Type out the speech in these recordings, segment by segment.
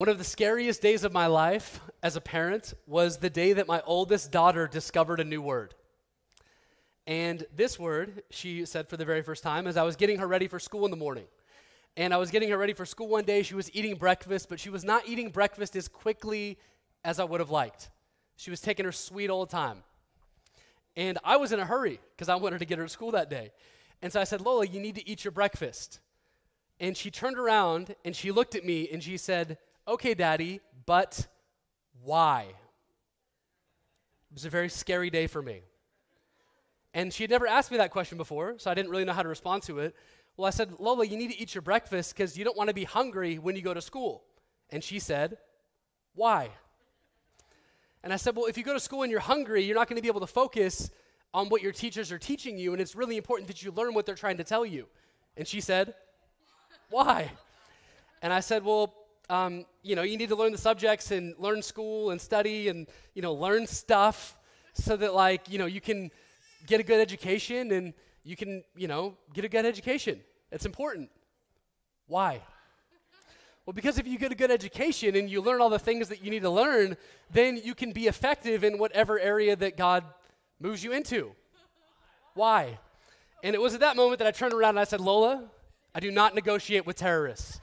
One of the scariest days of my life as a parent was the day that my oldest daughter discovered a new word. And this word, she said for the very first time, as I was getting her ready for school in the morning. And I was getting her ready for school one day. She was eating breakfast, but she was not eating breakfast as quickly as I would have liked. She was taking her sweet old time. And I was in a hurry because I wanted to get her to school that day. And so I said, "Lola, you need to eat your breakfast." And she turned around and she looked at me and she said, "Okay, Daddy, but why?" It was a very scary day for me. And she had never asked me that question before, so I didn't really know how to respond to it. Well, I said, "Lola, you need to eat your breakfast because you don't want to be hungry when you go to school." And she said, "Why?" And I said, "Well, if you go to school and you're hungry, you're not going to be able to focus on what your teachers are teaching you, and it's really important that you learn what they're trying to tell you." And she said, "Why?" And I said, "Well, you need to learn the subjects and learn school and study and, learn stuff so that, you can get a good education and you can, get a good education. It's important." "Why?" "Well, because if you get a good education and you learn all the things that you need to learn, then you can be effective in whatever area that God moves you into." "Why?" And it was at that moment that I turned around and I said, "Lola, I do not negotiate with terrorists."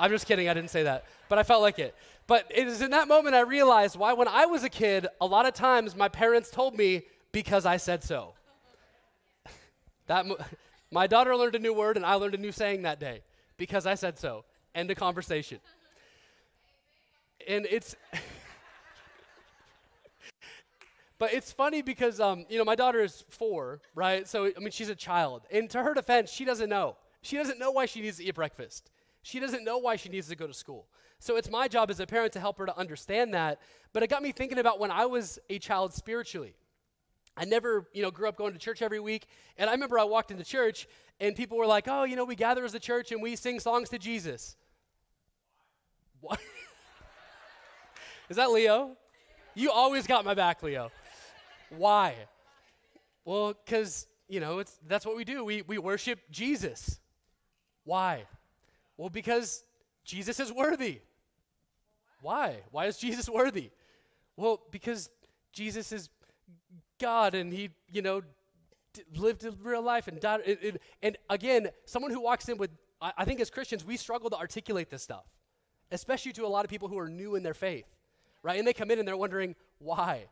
I'm just kidding, I didn't say that, but I felt like it. But it is in that moment I realized why when I was a kid, a lot of times my parents told me because I said so. My daughter learned a new word and I learned a new saying that day, because I said so. End of conversation. And it's, but it's funny because, my daughter is 4, right? So, she's a child. And to her defense, she doesn't know. She doesn't know why she needs to eat breakfast. She doesn't know why she needs to go to school. So it's my job as a parent to help her to understand that. But it got me thinking about when I was a child spiritually. I never, grew up going to church every week. And I remember I walked into church and people were like, "Oh, we gather as a church and we sing songs to Jesus." What? Is that Leo? You always got my back, Leo. Why? Well, because, that's what we do. We worship Jesus. Why? Well, because Jesus is worthy. Why? Why is Jesus worthy? Well, because Jesus is God and he, lived a real life and died. And again, someone who walks in with, I think as Christians, we struggle to articulate this stuff, especially to a lot of people who are new in their faith, right? And they come in and they're wondering, why?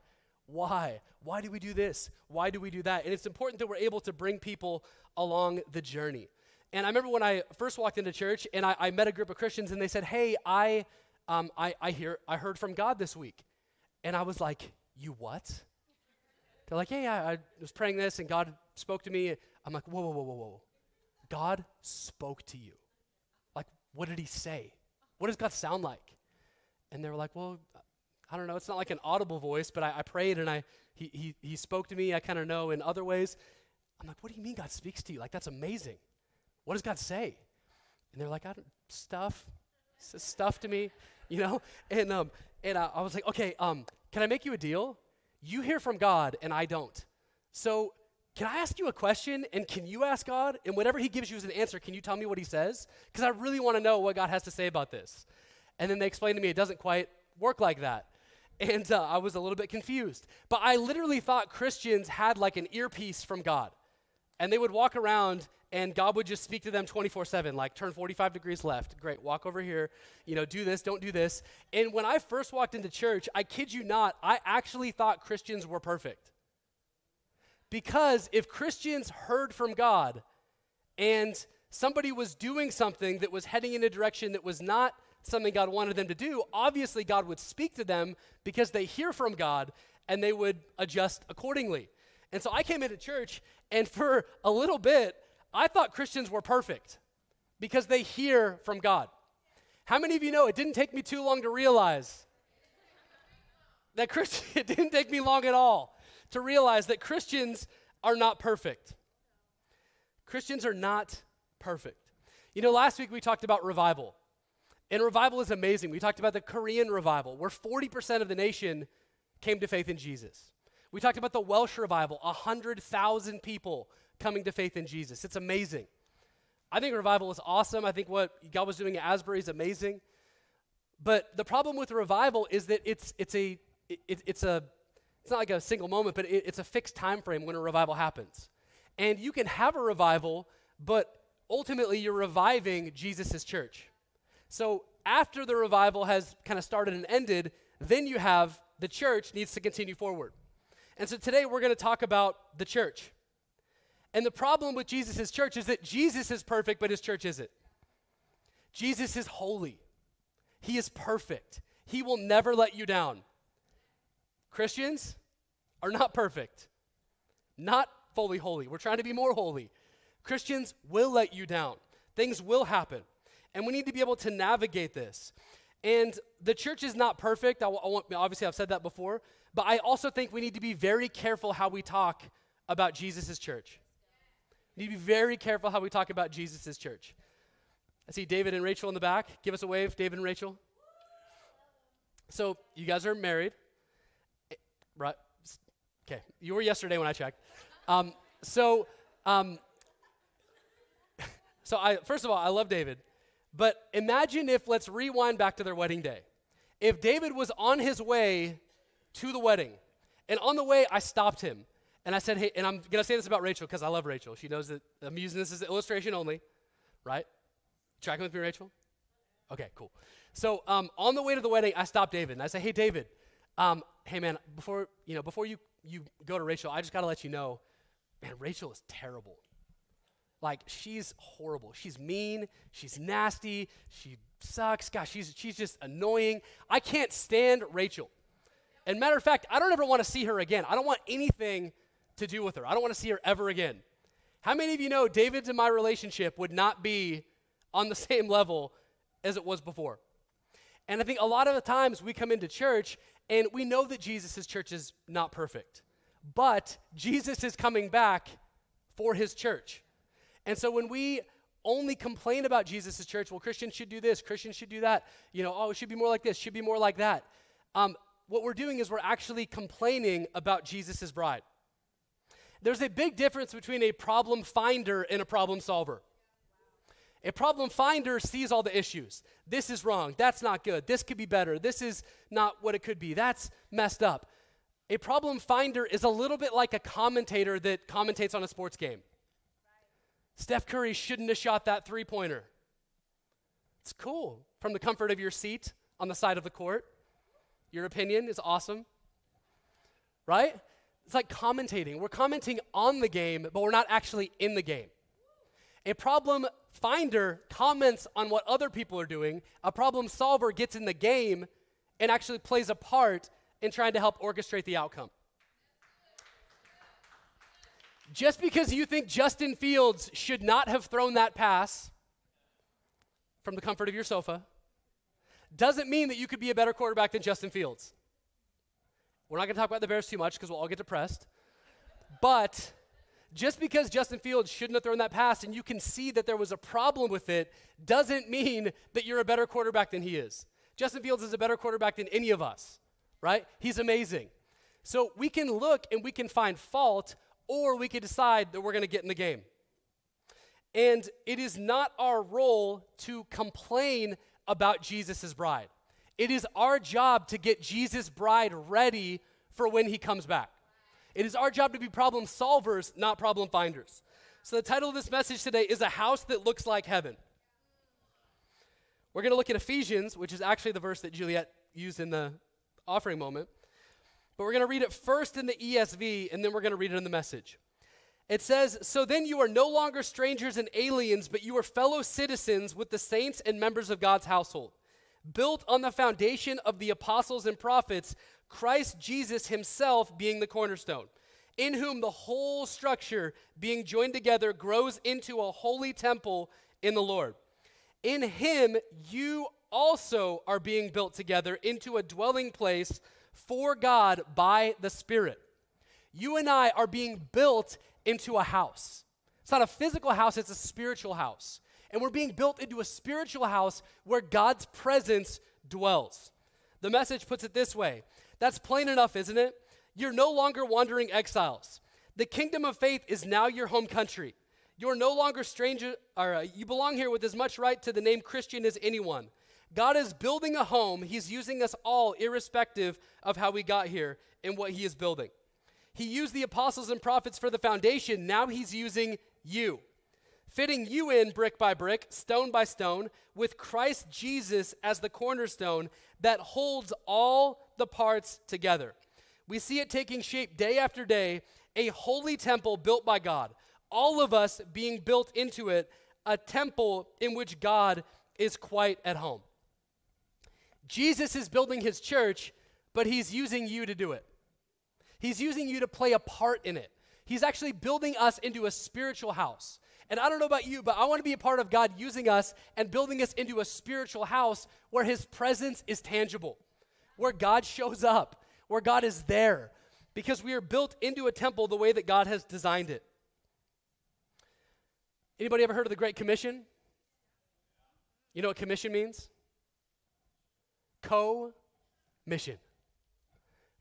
Why? Why do we do this? Why do we do that? And it's important that we're able to bring people along the journey. And I remember when I first walked into church and I met a group of Christians and they said, "Hey, I heard from God this week." And I was like, "You what?" They're like, "Hey, I was praying this and God spoke to me." I'm like, "Whoa, whoa, whoa, whoa, whoa. God spoke to you? Like, what did he say? What does God sound like?" And they were like, "Well, I don't know. It's not like an audible voice, but I prayed and he spoke to me. I kind of know in other ways." I'm like, "What do you mean God speaks to you? Like, that's amazing. What does God say?" And they're like, "I don't, stuff, stuff to me, And I was like, "Okay, can I make you a deal? You hear from God and I don't. So can I ask you a question and can you ask God? And whatever he gives you as an answer, can you tell me what he says? Because I really want to know what God has to say about this." And then they explained to me it doesn't quite work like that. And I was a little bit confused. But I literally thought Christians had like an earpiece from God. And they would walk around and God would just speak to them 24/7, like, "Turn 45 degrees left. Great, walk over here. Do this, don't do this." And when I first walked into church, I kid you not, I actually thought Christians were perfect. Because if Christians heard from God and somebody was doing something that was heading in a direction that was not something God wanted them to do, obviously God would speak to them because they hear from God and they would adjust accordingly. And so I came into church and for a little bit, I thought Christians were perfect because they hear from God. How many of you know it didn't take me too long to realize that it didn't take me long at all to realize that Christians are not perfect. Christians are not perfect. Last week we talked about revival. And revival is amazing. We talked about the Korean revival where 40% of the nation came to faith in Jesus. We talked about the Welsh revival, 100,000 people coming to faith in Jesus. It's amazing. I think revival is awesome. I think what God was doing at Asbury is amazing. But the problem with revival is that it's not like a single moment, but it's a fixed time frame when a revival happens. And you can have a revival, but ultimately you're reviving Jesus' church. So after the revival has kind of started and ended, then you have the church needs to continue forward. And so today we're going to talk about the church. And the problem with Jesus' church is that Jesus is perfect, but his church isn't. Jesus is holy. He is perfect. He will never let you down. Christians are not perfect, not fully holy. We're trying to be more holy. Christians will let you down. Things will happen. And we need to be able to navigate this. And the church is not perfect. Obviously, I've said that before. But I also think we need to be very careful how we talk about Jesus' church. We need to be very careful how we talk about Jesus' church. I see David and Rachel in the back. Give us a wave, David and Rachel. So you guys are married. Right? Okay. You were yesterday when I checked. First of all, I love David. But imagine if, let's rewind back to their wedding day. If David was on his way to the wedding, and on the way I stopped him, and I said, hey, and I'm going to say this about Rachel because I love Rachel. She knows that I'm using this as an illustration only, right? Tracking with me, Rachel? Okay, cool. So on the way to the wedding, I stopped David, and I say, hey, David, hey, man, before you go to Rachel, I just got to let you know, man, Rachel is terrible. Like, she's horrible. She's mean. She's nasty. She sucks. Gosh, she's just annoying. I can't stand Rachel. And matter of fact, I don't ever want to see her again. I don't want anything to do with her. I don't want to see her ever again. How many of you know David's and my relationship would not be on the same level as it was before? And I think a lot of the times we come into church and we know that Jesus' church is not perfect. But Jesus is coming back for his church. And so when we only complain about Jesus' church, well, Christians should do this, Christians should do that, you know, oh, it should be more like this, should be more like that. What we're doing is we're actually complaining about Jesus' bride. There's a big difference between a problem finder and a problem solver. A problem finder sees all the issues. This is wrong. That's not good. This could be better. This is not what it could be. That's messed up. A problem finder is a little bit like a commentator that commentates on a sports game. Steph Curry shouldn't have shot that three-pointer. It's cool. From the comfort of your seat on the side of the court, your opinion is awesome, right? It's like commentating. We're commenting on the game, but we're not actually in the game. A problem finder comments on what other people are doing. A problem solver gets in the game and actually plays a part in trying to help orchestrate the outcome. Just because you think Justin Fields should not have thrown that pass from the comfort of your sofa doesn't mean that you could be a better quarterback than Justin Fields. We're not going to talk about the Bears too much because we'll all get depressed. But just because Justin Fields shouldn't have thrown that pass and you can see that there was a problem with it doesn't mean that you're a better quarterback than he is. Justin Fields is a better quarterback than any of us, right? He's amazing. So we can look and we can find fault, or we could decide that we're going to get in the game. And it is not our role to complain about Jesus' bride. It is our job to get Jesus' bride ready for when he comes back. It is our job to be problem solvers, not problem finders. So the title of this message today is A House That Looks Like Heaven. We're going to look at Ephesians, which is actually the verse that Juliet used in the offering moment. But we're going to read it first in the ESV, and then we're going to read it in the Message. It says, "So then you are no longer strangers and aliens, but you are fellow citizens with the saints and members of God's household, built on the foundation of the apostles and prophets, Christ Jesus himself being the cornerstone, in whom the whole structure being joined together grows into a holy temple in the Lord. In him you also are being built together into a dwelling place for God by the Spirit." You and I are being built into a house. It's not a physical house, it's a spiritual house. And we're being built into a spiritual house where God's presence dwells. The Message puts it this way. That's plain enough, isn't it? You're no longer wandering exiles. The kingdom of faith is now your home country. You're no longer stranger, or you belong here with as much right to the name Christian as anyone. God is building a home. He's using us all irrespective of how we got here and what he is building. He used the apostles and prophets for the foundation. Now he's using you, fitting you in brick by brick, stone by stone, with Christ Jesus as the cornerstone that holds all the parts together. We see it taking shape day after day, a holy temple built by God, all of us being built into it, a temple in which God is quite at home. Jesus is building his church, but he's using you to do it. He's using you to play a part in it. He's actually building us into a spiritual house. And I don't know about you, but I want to be a part of God using us and building us into a spiritual house where his presence is tangible, where God shows up, where God is there, because we are built into a temple the way that God has designed it. Anybody ever heard of the Great Commission? You know what commission means? Co-mission.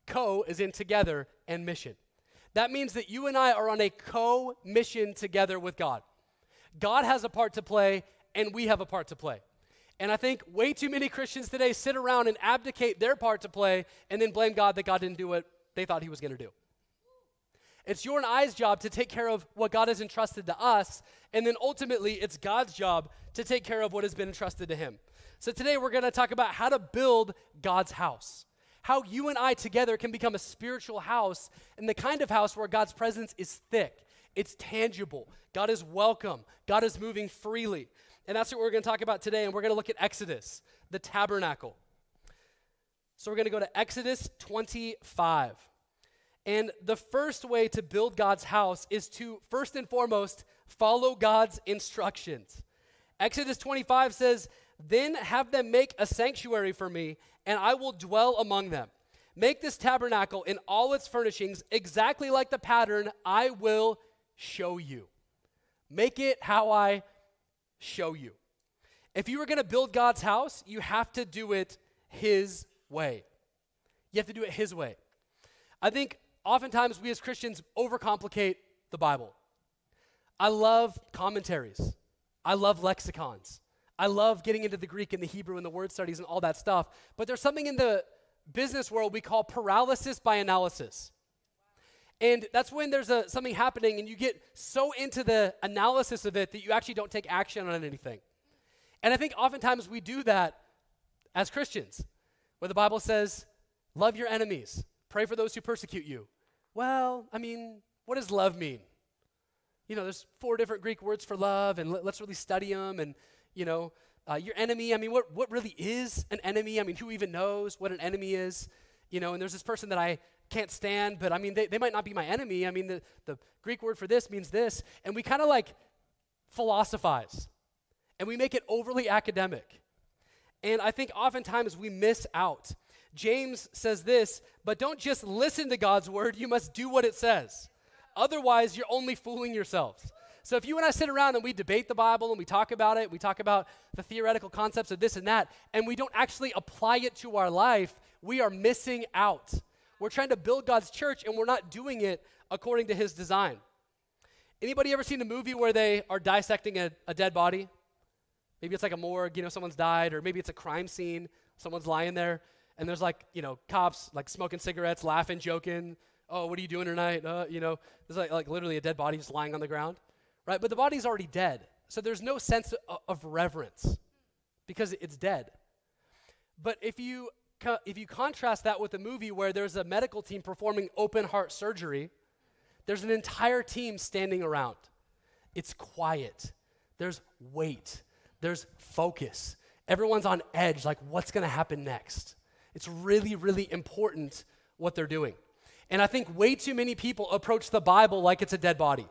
Co is in together and mission. That means that you and I are on a co-mission together with God. God has a part to play, and we have a part to play. And I think way too many Christians today sit around and abdicate their part to play and then blame God that God didn't do what they thought he was going to do. It's your and I's job to take care of what God has entrusted to us, and then ultimately it's God's job to take care of what has been entrusted to him. So today we're going to talk about how to build God's house, how you and I together can become a spiritual house, and the kind of house where God's presence is thick, it's tangible, God is welcome, God is moving freely. And that's what we're going to talk about today, and we're going to look at Exodus, the tabernacle. So we're going to go to Exodus 25. And the first way to build God's house is to, first and foremost, follow God's instructions. Exodus 25 says, "Then have them make a sanctuary for me, and I will dwell among them. Make this tabernacle in all its furnishings exactly like the pattern I will show you." Make it how I show you. If you were going to build God's house, you have to do it his way. You have to do it his way. I think oftentimes we as Christians overcomplicate the Bible. I love commentaries. I love lexicons. I love getting into the Greek and the Hebrew and the word studies and all that stuff, but there's something in the business world we call paralysis by analysis. And that's when there's something happening and you get so into the analysis of it that you actually don't take action on anything. And I think oftentimes we do that as Christians, where the Bible says, love your enemies, pray for those who persecute you. Well, I mean, what does love mean? You know, there's 4 different Greek words for love, and let's really study them, and you know, your enemy, I mean, what really is an enemy? I mean, who even knows what an enemy is? You know, and there's this person that I can't stand, but I mean, they might not be my enemy. I mean, the Greek word for this means this. And we kind of like philosophize, and we make it overly academic. And I think oftentimes we miss out. James says this, but don't just listen to God's word. You must do what it says. Otherwise, you're only fooling yourselves. So if you and I sit around and we debate the Bible and we talk about it, we talk about the theoretical concepts of this and that, and we don't actually apply it to our life, we are missing out. We're trying to build God's church and we're not doing it according to his design. Anybody ever seen a movie where they are dissecting a dead body? Maybe it's like a morgue, you know, someone's died, or maybe it's a crime scene, someone's lying there, and there's like, you know, cops like smoking cigarettes, laughing, joking. Oh, what are you doing tonight? You know, there's like literally a dead body just lying on the ground. Right? But the body's already dead, so there's no sense of reverence because it's dead. But if you contrast that with a movie where there's a medical team performing open heart surgery, there's an entire team standing around. It's quiet. There's weight. There's focus. Everyone's on edge, like what's going to happen next? It's really, really important what they're doing. And I think way too many people approach the Bible like it's a dead body.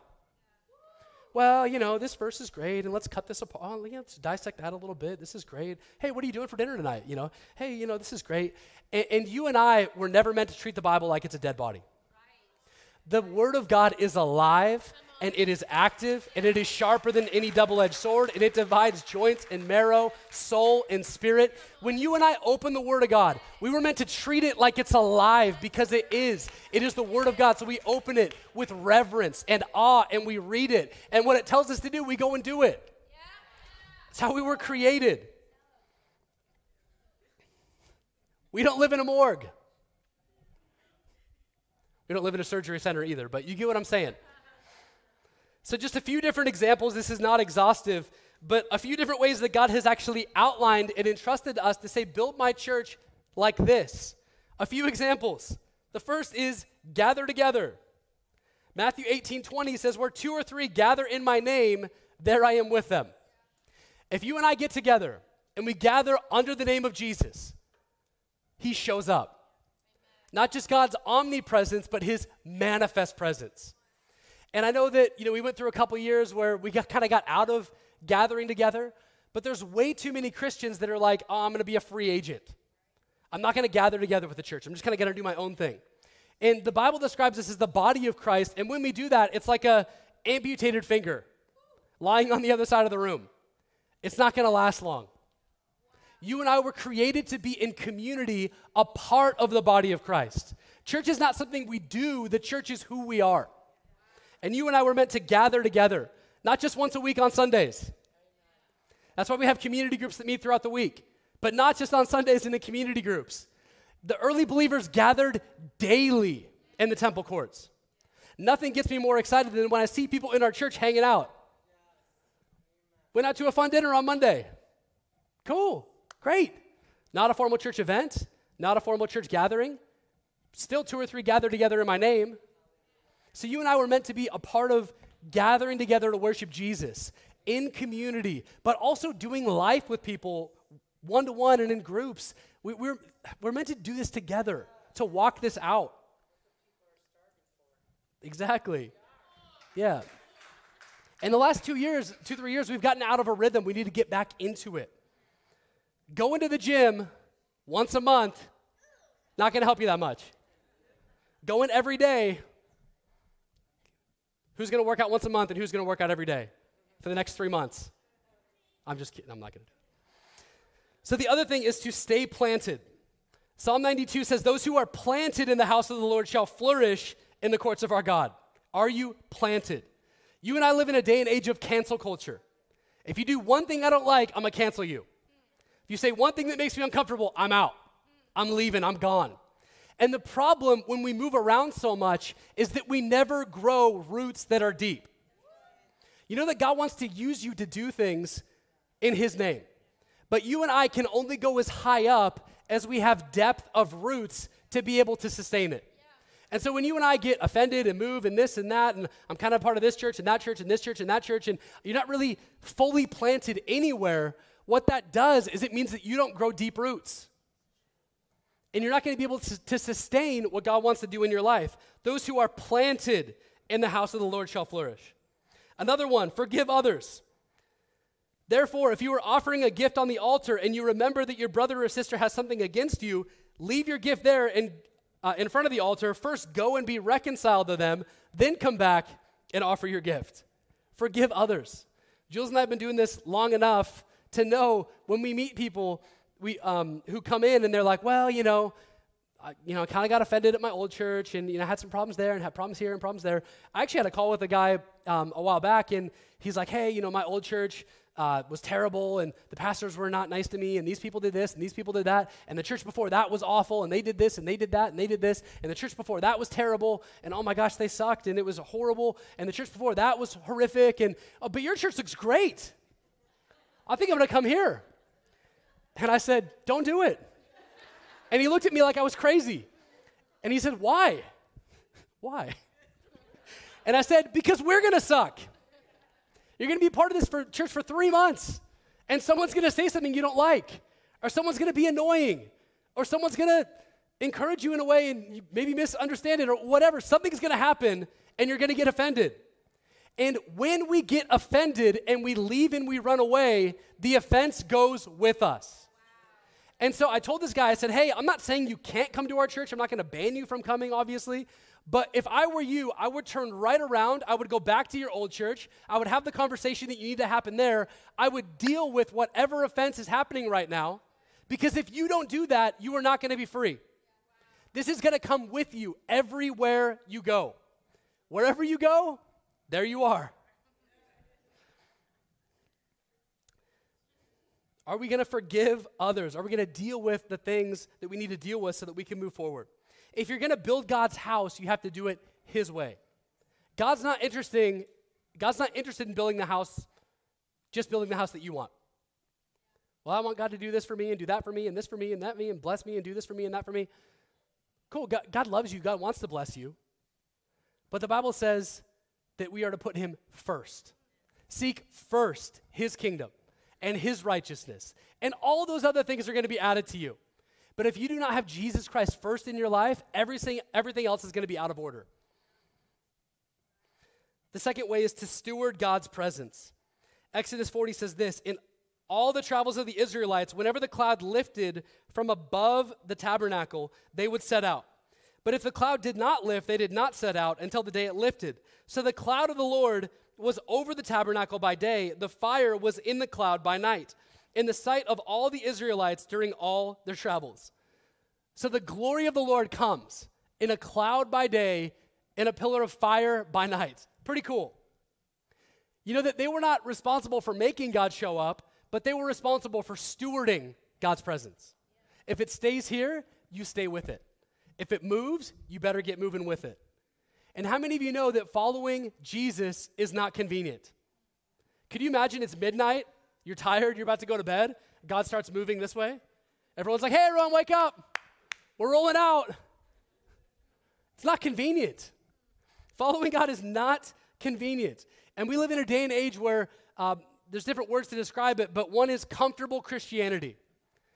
Well, you know, this verse is great, and let's cut this apart. Oh, let's dissect that a little bit. This is great. Hey, what are you doing for dinner tonight? You know, hey, you know, this is great. And you and I were never meant to treat the Bible like it's a dead body. Right. The Word of God is alive, and it is active, and it is sharper than any double-edged sword, and it divides joints and marrow, soul and spirit. When you and I open the Word of God, we were meant to treat it like it's alive because it is. It is the Word of God, so we open it with reverence and awe, and we read it. And what it tells us to do, we go and do it. It's how we were created. We don't live in a morgue. We don't live in a surgery center either, but you get what I'm saying. So just a few different examples. This is not exhaustive, but a few different ways that God has actually outlined and entrusted to us to say, build my church like this. A few examples. The first is gather together. Matthew 18:20 says, where two or three gather in my name, there I am with them. If you and I get together and we gather under the name of Jesus, he shows up. Not just God's omnipresence, but his manifest presence. And I know that, we went through a couple years where we kind of got out of gathering together, but there's way too many Christians that are like, oh, I'm going to be a free agent. I'm not going to gather together with the church. I'm just kind of going to do my own thing. And the Bible describes this as the body of Christ, and when we do that, it's like an amputated finger lying on the other side of the room. It's not going to last long. You and I were created to be in community, a part of the body of Christ. Church is not something we do. The church is who we are. And you and I were meant to gather together, not just once a week on Sundays. That's why we have community groups that meet throughout the week, but not just on Sundays in the community groups. The early believers gathered daily in the temple courts. Nothing gets me more excited than when I see people in our church hanging out. Went out to a fun dinner on Monday. Cool. Great. Not a formal church event, not a formal church gathering. Still two or three gathered together in my name. So you and I were meant to be a part of gathering together to worship Jesus in community, but also doing life with people one-to-one and in groups. We're meant to do this together, to walk this out. Exactly. Yeah. In the last 2-3 years, we've gotten out of a rhythm. We need to get back into it. Going to the gym once a month, not going to help you that much. Going every day, who's going to work out once a month and who's going to work out every day for the next 3 months? I'm just kidding. I'm not going to do it. So the other thing is to stay planted. Psalm 92 says, those who are planted in the house of the Lord shall flourish in the courts of our God. Are you planted? You and I live in a day and age of cancel culture. If you do one thing I don't like, I'm going to cancel you. You say one thing that makes me uncomfortable, I'm out. I'm leaving, I'm gone. And the problem when we move around so much is that we never grow roots that are deep. You know that God wants to use you to do things in his name. But you and I can only go as high up as we have depth of roots to be able to sustain it. And so when you and I get offended and move and this and that, and I'm kind of part of this church and that church and this church and that church, and you're not really fully planted anywhere, what that does is it means that you don't grow deep roots. And you're not going to be able to sustain what God wants to do in your life. Those who are planted in the house of the Lord shall flourish. Another one, forgive others. Therefore, if you are offering a gift on the altar and you remember that your brother or sister has something against you, leave your gift there and in front of the altar. First go and be reconciled to them, then come back and offer your gift. Forgive others. Jules and I have been doing this long enough to know when we meet people who come in and they're like, well, I kind of got offended at my old church and, I had some problems there and had problems here and problems there. I actually had a call with a guy a while back, and he's like, hey, my old church was terrible and the pastors were not nice to me and these people did this and these people did that and the church before that was awful and they did this and they did that and they did this and the church before that was terrible and oh my gosh, they sucked and it was horrible and the church before that was horrific and, oh, but your church looks great. I think I'm going to come here. And I said, don't do it. And he looked at me like I was crazy. And he said, why? Why? And I said, because we're going to suck. You're going to be part of this church for 3 months. And someone's going to say something you don't like. Or someone's going to be annoying. Or someone's going to encourage you in a way and you maybe misunderstand it or whatever. Something's going to happen and you're going to get offended. And when we get offended and we leave and we run away, the offense goes with us. Wow. And so I told this guy, I said, hey, I'm not saying you can't come to our church. I'm not going to ban you from coming, obviously. But if I were you, I would turn right around. I would go back to your old church. I would have the conversation that you need to happen there. I would deal with whatever offense is happening right now. Because if you don't do that, you are not going to be free. Wow. This is going to come with you everywhere you go. Wherever you go, there you are. Are we going to forgive others? Are we going to deal with the things that we need to deal with so that we can move forward? If you're going to build God's house, you have to do it his way. God's not interested in building the house, just building the house that you want. Well, I want God to do this for me and do that for me and this for me and that for me and bless me and do this for me and that for me. Cool, God loves you. God wants to bless you. But the Bible says that we are to put him first. Seek first his kingdom and his righteousness. And all those other things are going to be added to you. But if you do not have Jesus Christ first in your life, everything else is going to be out of order. The second way is to steward God's presence. Exodus 40 says this, in all the travels of the Israelites, whenever the cloud lifted from above the tabernacle, they would set out. But if the cloud did not lift, they did not set out until the day it lifted. So the cloud of the Lord was over the tabernacle by day. The fire was in the cloud by night, in the sight of all the Israelites during all their travels. So the glory of the Lord comes in a cloud by day, in a pillar of fire by night. Pretty cool. You know that they were not responsible for making God show up, but they were responsible for stewarding God's presence. If it stays here, you stay with it. If it moves, you better get moving with it. And how many of you know that following Jesus is not convenient? Could you imagine it's midnight, you're tired, you're about to go to bed, God starts moving this way? Everyone's like, hey, everyone, wake up. We're rolling out. It's not convenient. Following God is not convenient. And we live in a day and age where there's different words to describe it, but one is comfortable Christianity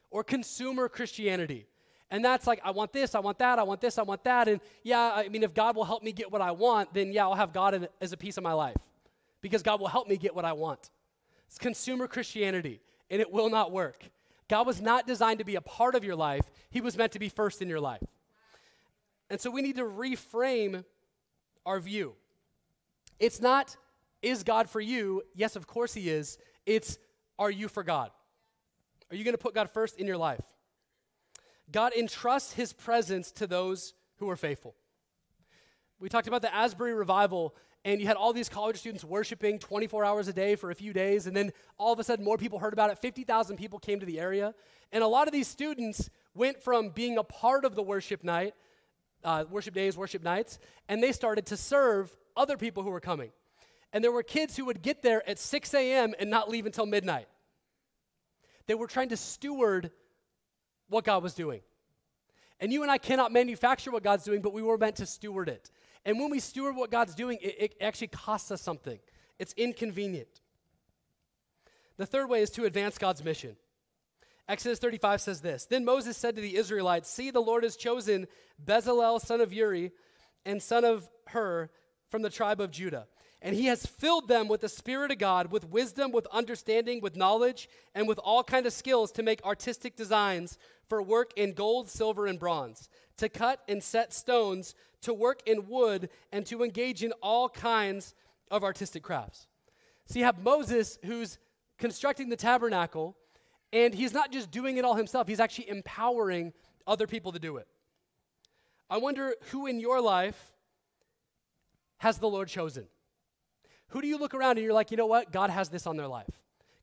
or consumer Christianity. And that's like, I want this, I want that, I want this, I want that. And yeah, I mean, if God will help me get what I want, then yeah, I'll have God as a piece of my life because God will help me get what I want. It's consumer Christianity, and it will not work. God was not designed to be a part of your life. He was meant to be first in your life. And so we need to reframe our view. It's not, is God for you? Yes, of course he is. It's, are you for God? Are you going to put God first in your life? God entrusts his presence to those who are faithful. We talked about the Asbury Revival, and you had all these college students worshiping 24 hours a day for a few days, and then all of a sudden more people heard about it. 50,000 people came to the area, and a lot of these students went from being a part of the worship days, worship nights, and they started to serve other people who were coming. And there were kids who would get there at 6 a.m. and not leave until midnight. They were trying to steward what God was doing. And you and I cannot manufacture what God's doing, but we were meant to steward it. And when we steward what God's doing, it actually costs us something. It's inconvenient. The third way is to advance God's mission. Exodus 35 says this, then Moses said to the Israelites, see, the Lord has chosen Bezalel, son of Uri, and son of Hur, from the tribe of Judah. And he has filled them with the Spirit of God, with wisdom, with understanding, with knowledge, and with all kinds of skills to make artistic designs for work in gold, silver, and bronze, to cut and set stones, to work in wood, and to engage in all kinds of artistic crafts. So you have Moses who's constructing the tabernacle, and he's not just doing it all himself. He's actually empowering other people to do it. I wonder who in your life has the Lord chosen? Who do you look around and you're like, you know what? God has this on their life.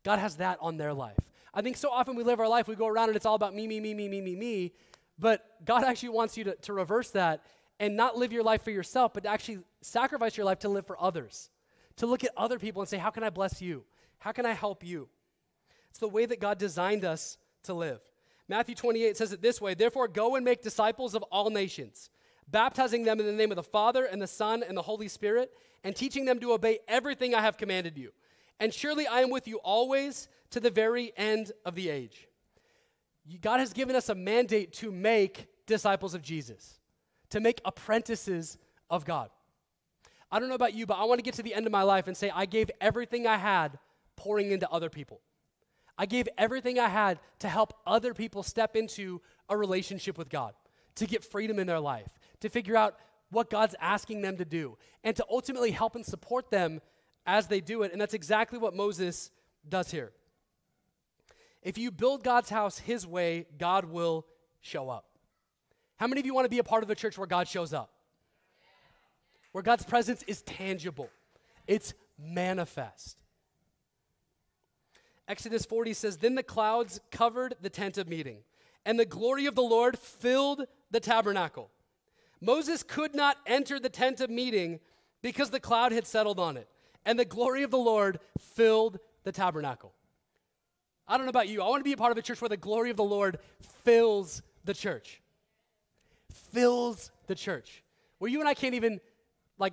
God has that on their life. I think so often we live our life, we go around and it's all about me, me, me, me, me, me, me. But God actually wants you to reverse that and not live your life for yourself, but to actually sacrifice your life to live for others, to look at other people and say, how can I bless you? How can I help you? It's the way that God designed us to live. Matthew 28 says it this way, therefore go and make disciples of all nations, baptizing them in the name of the Father and the Son and the Holy Spirit, and teaching them to obey everything I have commanded you. And surely I am with you always to the very end of the age. God has given us a mandate to make disciples of Jesus, to make apprentices of God. I don't know about you, but I want to get to the end of my life and say, I gave everything I had pouring into other people. I gave everything I had to help other people step into a relationship with God, to get freedom in their life, to figure out what God's asking them to do, and to ultimately help and support them as they do it. And that's exactly what Moses does here. If you build God's house his way, God will show up. How many of you want to be a part of a church where God shows up? Where God's presence is tangible. It's manifest. Exodus 40 says, "Then the clouds covered the tent of meeting, and the glory of the Lord filled the tabernacle." Moses could not enter the tent of meeting because the cloud had settled on it, and the glory of the Lord filled the tabernacle. I don't know about you. I want to be a part of a church where the glory of the Lord fills the church. Fills the church. Where you and I can't even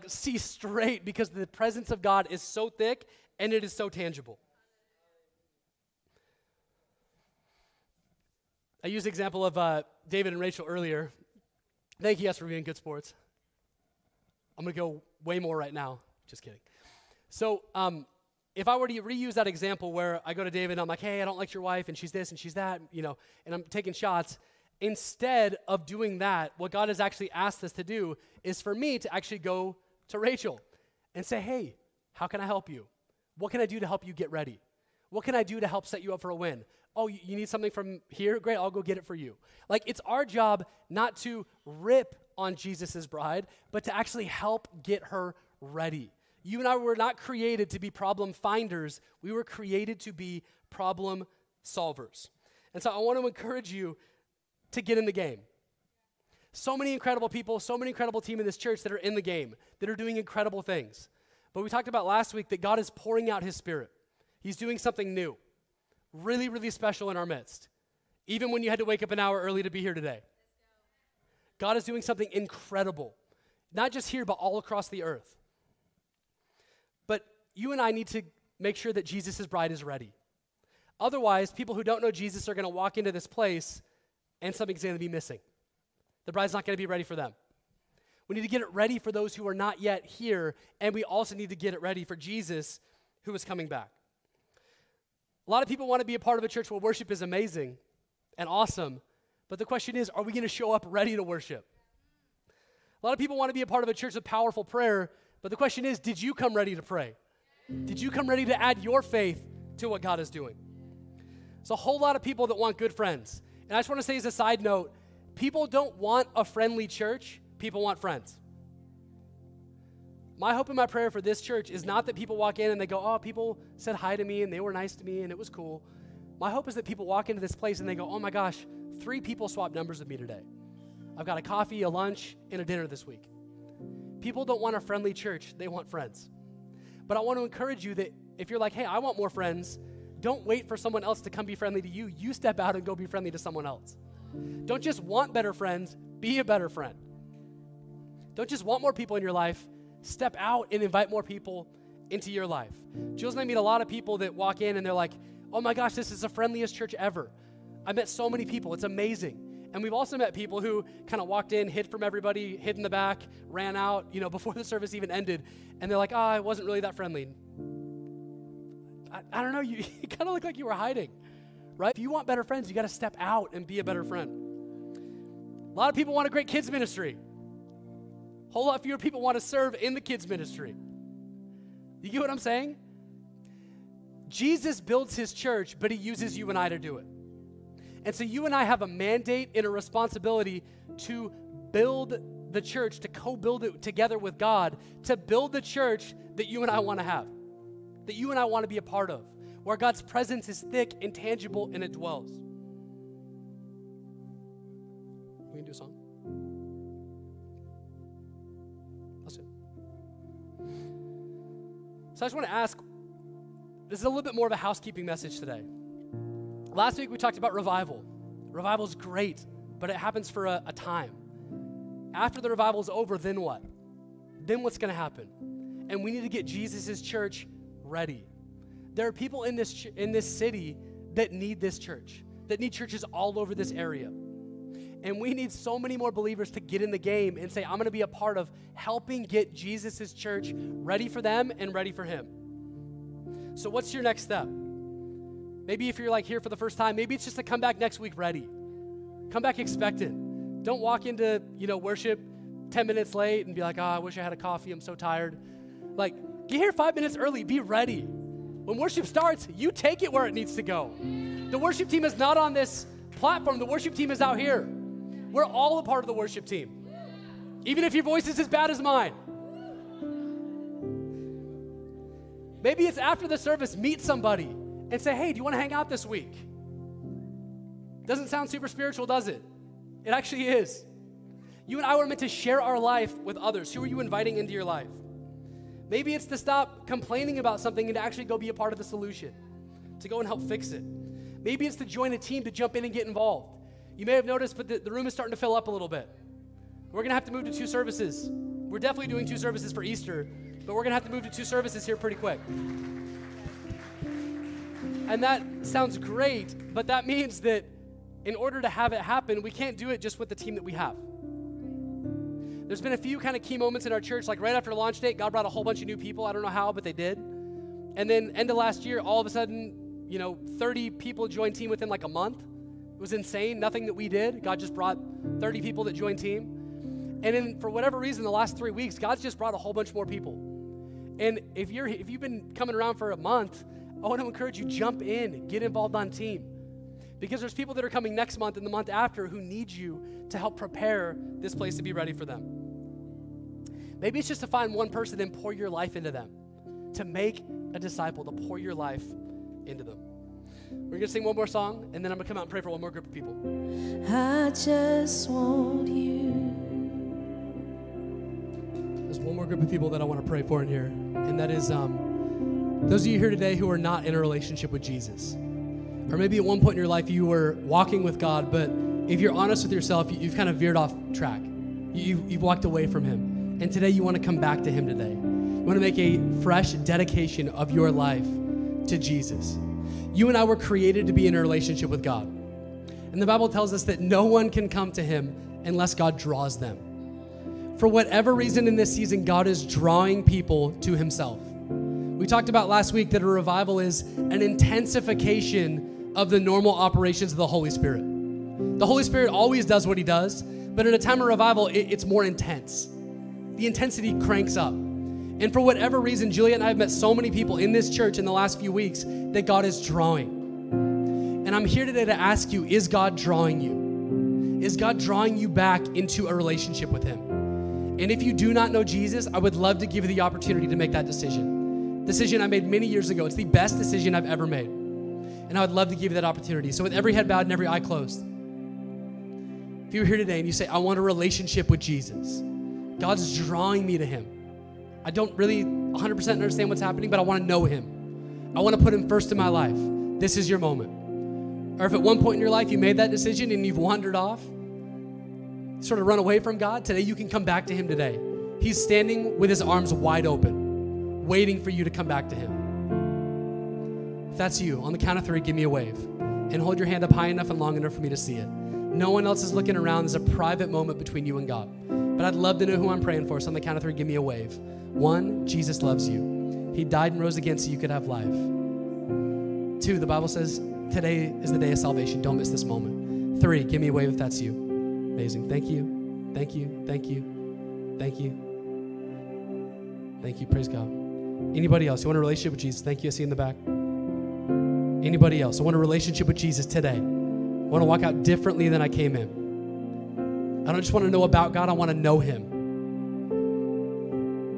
see straight because the presence of God is so thick and it is so tangible. I used the example of David and Rachel earlier. Thank you guys for being good sports. I'm going to go way more right now. Just kidding. So if I were to reuse that example where I go to David and I'm like, "Hey, I don't like your wife, and she's this and she's that," and I'm taking shots. Instead of doing that, what God has actually asked us to do is for me to actually go to Rachel and say, "Hey, how can I help you? What can I do to help you get ready? What can I do to help set you up for a win? Oh, you need something from here? Great, I'll go get it for you." It's our job not to rip on Jesus' bride, but to actually help get her ready. You and I were not created to be problem finders. We were created to be problem solvers. And so I want to encourage you to get in the game. So many incredible people, so many incredible team in this church that are in the game, that are doing incredible things. But we talked about last week that God is pouring out his spirit. He's doing something new. Really, really special in our midst. Even when you had to wake up an hour early to be here today. God is doing something incredible. Not just here, but all across the earth. But you and I need to make sure that Jesus' bride is ready. Otherwise, people who don't know Jesus are going to walk into this place and something's going to be missing. The bride's not going to be ready for them. We need to get it ready for those who are not yet here, and we also need to get it ready for Jesus, who is coming back. A lot of people want to be a part of a church where worship is amazing and awesome, but the question is, are we going to show up ready to worship? A lot of people want to be a part of a church of powerful prayer, but the question is, did you come ready to pray? Did you come ready to add your faith to what God is doing? There's a whole lot of people that want good friends. And I just want to say as a side note, people don't want a friendly church, people want friends. My hope and my prayer for this church is not that people walk in and they go, "Oh, people said hi to me and they were nice to me and it was cool." My hope is that people walk into this place and they go, "Oh my gosh, 3 people swapped numbers with me today. I've got a coffee, a lunch, and a dinner this week." People don't want a friendly church, they want friends. But I want to encourage you that if you're like, "Hey, I want more friends," don't wait for someone else to come be friendly to you. You step out and go be friendly to someone else. Don't just want better friends, be a better friend. Don't just want more people in your life, step out and invite more people into your life. Jules and I meet a lot of people that walk in and they're like, "Oh my gosh, this is the friendliest church ever. I met so many people. It's amazing." And we've also met people who kind of walked in, hid from everybody, hid in the back, ran out, before the service even ended. And they're like, "Oh, I wasn't really that friendly." I don't know. You kind of look like you were hiding, right? If you want better friends, you got to step out and be a better friend. A lot of people want a great kids ministry. A whole lot fewer people want to serve in the kids ministry. You get what I'm saying? Jesus builds his church, but he uses you and I to do it. And so you and I have a mandate and a responsibility to build the church, to co-build it together with God, to build the church that you and I want to have, that you and I want to be a part of, where God's presence is thick and tangible and it dwells. We can do a song. So I just want to ask, this is a little bit more of a housekeeping message today. Last week we talked about revival. Revival's great, but it happens for a time. After the revival's over, then what? Then what's going to happen? And we need to get Jesus' church ready. There are people in this city that need this church, that need churches all over this area. And we need so many more believers to get in the game and say, "I'm going to be a part of helping get Jesus' church ready for them and ready for him." So what's your next step? Maybe if you're here for the first time, maybe it's just to come back next week ready. Come back expectant. Don't walk into, worship 10 minutes late and be like, "Oh, I wish I had a coffee. I'm so tired." Get here 5 minutes early. Be ready. When worship starts, you take it where it needs to go. The worship team is not on this platform. The worship team is out here. We're all a part of the worship team. Even if your voice is as bad as mine. Maybe it's after the service, meet somebody and say, hey, do you want to hang out this week? Doesn't sound super spiritual, does it? It actually is. You and I were meant to share our life with others. Who are you inviting into your life? Maybe it's to stop complaining about something and to actually go be a part of the solution, to go and help fix it. Maybe it's to join a team, to jump in and get involved. You may have noticed, but the room is starting to fill up a little bit. We're going to have to move to 2 services. We're definitely doing 2 services for Easter, but we're going to have to move to 2 services here pretty quick. And that sounds great, but that means that in order to have it happen, we can't do it just with the team that we have. There's been a few kind of key moments in our church, like right after launch date, God brought a whole bunch of new people. I don't know how, but they did. And then end of last year, all of a sudden, 30 people joined team within like a month. It was insane. Nothing that we did. God just brought 30 people that joined team. And then for whatever reason, the last 3 weeks, God's just brought a whole bunch more people. And if you've been coming around for a month, I want to encourage you, jump in, get involved on team. Because there's people that are coming next month and the month after who need you to help prepare this place to be ready for them. Maybe it's just to find one person and pour your life into them, to make a disciple, to pour your life into them. We're going to sing one more song, and then I'm going to come out and pray for one more group of people. I just want you. There's one more group of people that I want to pray for in here, and that is those of you here today who are not in a relationship with Jesus. Or maybe at one point in your life you were walking with God, but if you're honest with yourself, you've kind of veered off track. You've walked away from Him, and today you want to come back to Him today. You want to make a fresh dedication of your life to Jesus. You and I were created to be in a relationship with God, and the Bible tells us that no one can come to Him unless God draws them. For whatever reason in this season, God is drawing people to Himself. We talked about last week that a revival is an intensification of the normal operations of the Holy Spirit. The Holy Spirit always does what He does, but in a time of revival, it's more intense. The intensity cranks up. And for whatever reason, Juliet and I have met so many people in this church in the last few weeks that God is drawing. And I'm here today to ask you, is God drawing you? Is God drawing you back into a relationship with Him? And if you do not know Jesus, I would love to give you the opportunity to make that decision. Decision I made many years ago. It's the best decision I've ever made. And I would love to give you that opportunity. So with every head bowed and every eye closed, if you're here today and you say, I want a relationship with Jesus. God's drawing me to Him. I don't really 100% understand what's happening, but I want to know Him. I want to put Him first in my life. This is your moment. Or if at one point in your life you made that decision and you've wandered off, sort of run away from God, today you can come back to Him today. He's standing with His arms wide open, waiting for you to come back to Him. If that's you, on the count of 3, give me a wave. And hold your hand up high enough and long enough for me to see it. No one else is looking around. There's a private moment between you and God. But I'd love to know who I'm praying for. So on the count of 3, give me a wave. 1, Jesus loves you. He died and rose again so you could have life. 2, the Bible says today is the day of salvation. Don't miss this moment. 3, give me a wave if that's you. Amazing. Thank you. Thank you. Thank you. Thank you. Thank you. Praise God. Anybody else? You want a relationship with Jesus? Thank you. I see you in the back. Anybody else? I want a relationship with Jesus today. I want to walk out differently than I came in. I don't just want to know about God. I want to know Him.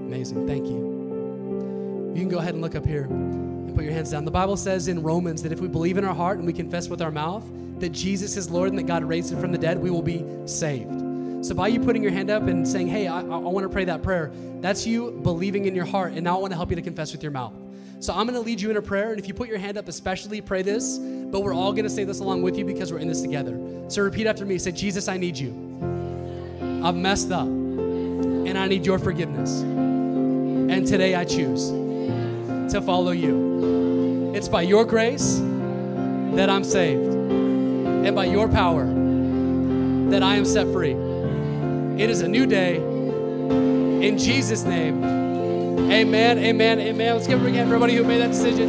Amazing. Thank you. You can go ahead and look up here and put your hands down. The Bible says in Romans that if we believe in our heart and we confess with our mouth that Jesus is Lord and that God raised Him from the dead, we will be saved. So by you putting your hand up and saying, hey, I want to pray that prayer, that's you believing in your heart, and now I want to help you to confess with your mouth. So I'm going to lead you in a prayer, and if you put your hand up especially, pray this, but we're all going to say this along with you because we're in this together. So repeat after me. Say, Jesus, I need you. I've messed up, and I need your forgiveness. And today I choose to follow you. It's by your grace that I'm saved, and by your power that I am set free. It is a new day. In Jesus' name, amen, amen, amen. Let's give it again for everybody who made that decision.